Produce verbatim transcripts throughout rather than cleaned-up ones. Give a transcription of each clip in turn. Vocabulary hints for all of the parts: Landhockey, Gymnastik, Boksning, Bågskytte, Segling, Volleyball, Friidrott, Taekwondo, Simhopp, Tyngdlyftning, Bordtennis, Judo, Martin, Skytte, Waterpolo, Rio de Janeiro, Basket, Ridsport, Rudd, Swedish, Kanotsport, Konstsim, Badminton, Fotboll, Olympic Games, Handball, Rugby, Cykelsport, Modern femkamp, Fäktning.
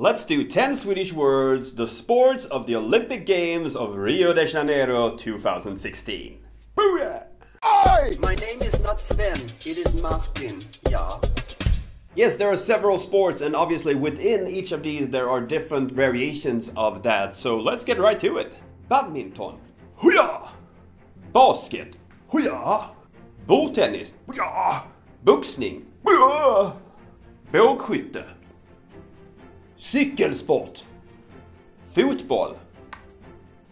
Let's do ten Swedish words, the sports of the Olympic Games of Rio de Janeiro two thousand sixteen. Booyah! Oi! My name is not Sven, it is Martin, yeah. Yes, there are several sports, and obviously within each of these there are different variations of that, so let's get right to it. Badminton. Hooyah! Basket. Hooyah! Bordtennis. Hooyah! Boksning. Hooyah! Bågskytte. Cykelsport, Fotboll,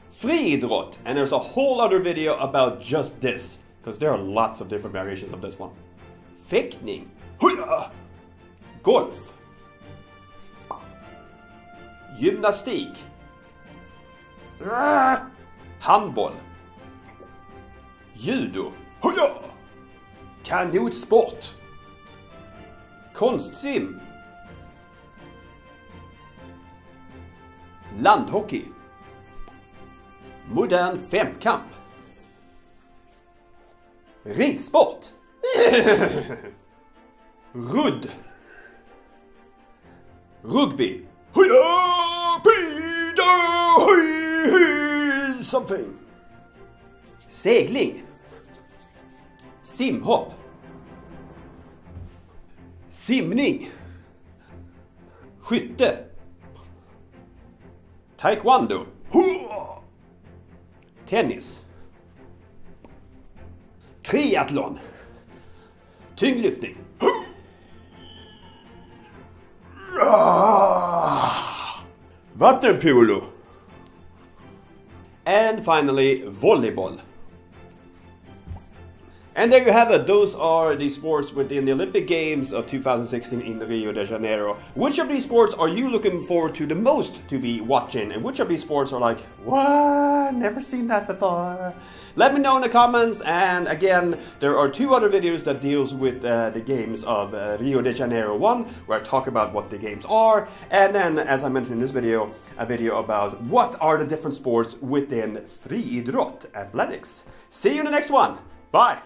Friidrott, and there's a whole other video about just this, because there are lots of different variations of this one. Fäktning, golf, Gymnastik, Handball, Judo, Kanotsport, Konstsim, Landhockey, Modern femkamp, Ridsport, Rudd, Rugby, something, Segling, Simhopp, Simning, Skytte, Taekwondo, tennis, triathlon, tyngdlyftning, waterpolo, and finally volleyball. And there you have it, those are the sports within the Olympic Games of two thousand sixteen in Rio de Janeiro. Which of these sports are you looking forward to the most to be watching? And which of these sports are like, what? Never seen that before. Let me know in the comments, and again, there are two other videos that deals with uh, the games of uh, Rio de Janeiro. One, where I talk about what the games are, and then, as I mentioned in this video, a video about what are the different sports within Friidrott athletics. See you in the next one, bye!